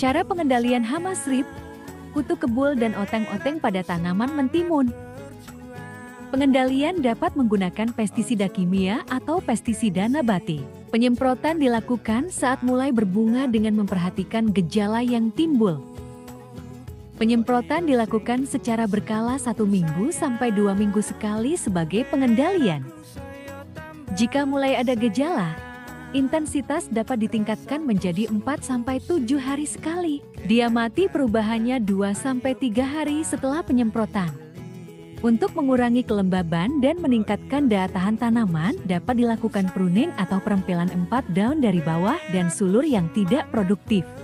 Cara pengendalian hama srip, kutu kebul dan oteng-oteng pada tanaman mentimun. Pengendalian dapat menggunakan pestisida kimia atau pestisida nabati. Penyemprotan dilakukan saat mulai berbunga dengan memperhatikan gejala yang timbul. Penyemprotan dilakukan secara berkala 1 minggu sampai 2 minggu sekali sebagai pengendalian. Jika mulai ada gejala, intensitas dapat ditingkatkan menjadi 4-7 hari sekali. Diamati perubahannya 2-3 hari setelah penyemprotan. Untuk mengurangi kelembaban dan meningkatkan daya tahan tanaman, dapat dilakukan pruning atau perempilan 4 daun dari bawah dan sulur yang tidak produktif.